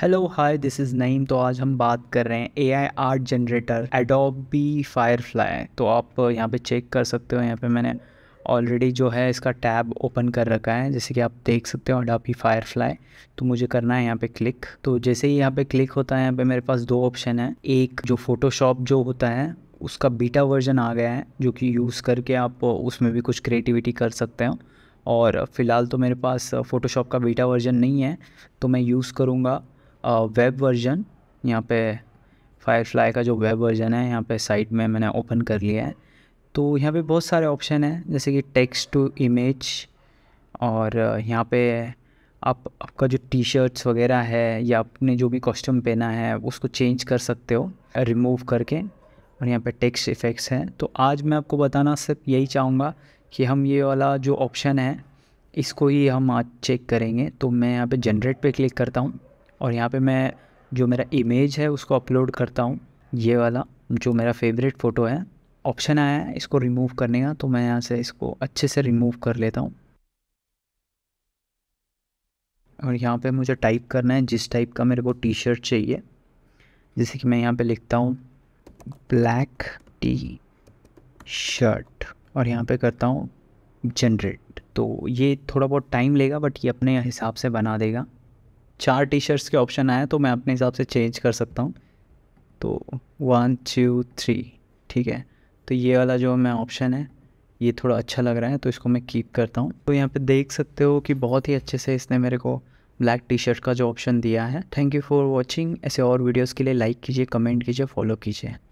Hello hi this is Naeem. तो आज हम बात कर रहे हैं AI art generator Adobe Firefly. तो आप यहाँ पे चेक कर सकते हो, यहाँ पे मैंने ऑलरेडी जो है इसका टैब ओपन कर रखा है, जैसे कि आप देख सकते हो एडोबी फायरफ्लाई। तो मुझे करना है यहाँ पे क्लिक। तो जैसे ही यहाँ पे क्लिक होता है, यहाँ पे मेरे पास दो ऑप्शन है। एक जो फोटोशॉप जो होता है उसका बीटा वर्जन आ गया है, जो कि यूज़ करके आप उसमें भी कुछ क्रिएटिविटी कर सकते हो। और फ़िलहाल तो मेरे पास फ़ोटोशॉप का बीटा वर्जन नहीं है, तो मैं यूज़ करूँगा वेब वर्जन। यहाँ पे फायरफ्लाई का जो वेब वर्जन है यहाँ पे साइट में मैंने ओपन कर लिया है। तो यहाँ पे बहुत सारे ऑप्शन हैं, जैसे कि टेक्स्ट टू इमेज, और यहाँ पे आपका जो टी शर्ट्स वगैरह है या आपने जो भी कॉस्ट्यूम पहना है उसको चेंज कर सकते हो रिमूव करके। और यहाँ पे टेक्स्ट इफ़ेक्ट्स हैं। तो आज मैं आपको बताना सिर्फ यही चाहूँगा कि हम ये वाला जो ऑप्शन है इसको ही हम आज चेक करेंगे। तो मैं यहाँ पे जनरेट पे क्लिक करता हूँ और यहाँ पे मैं जो मेरा इमेज है उसको अपलोड करता हूँ। ये वाला जो मेरा फेवरेट फ़ोटो है, ऑप्शन आया है इसको रिमूव करने का, तो मैं यहाँ से इसको अच्छे से रिमूव कर लेता हूँ। और यहाँ पे मुझे टाइप करना है जिस टाइप का मेरे को टी शर्ट चाहिए, जैसे कि मैं यहाँ पे लिखता हूँ ब्लैक टी शर्ट और यहाँ पे करता हूँ जनरेट। तो ये थोड़ा बहुत टाइम लेगा, बट ये अपने हिसाब से बना देगा। चार टी शर्ट्स के ऑप्शन आए, तो मैं अपने हिसाब से चेंज कर सकता हूँ। तो 1 2 3 ठीक है। तो ये वाला जो मैं ऑप्शन है ये थोड़ा अच्छा लग रहा है, तो इसको मैं कीप करता हूँ। तो यहाँ पे देख सकते हो कि बहुत ही अच्छे से इसने मेरे को ब्लैक टी शर्ट का जो ऑप्शन दिया है। Thank you for watching. ऐसे और वीडियोज़ के लिए लाइक कीजिए, कमेंट कीजिए, फॉलो कीजिए।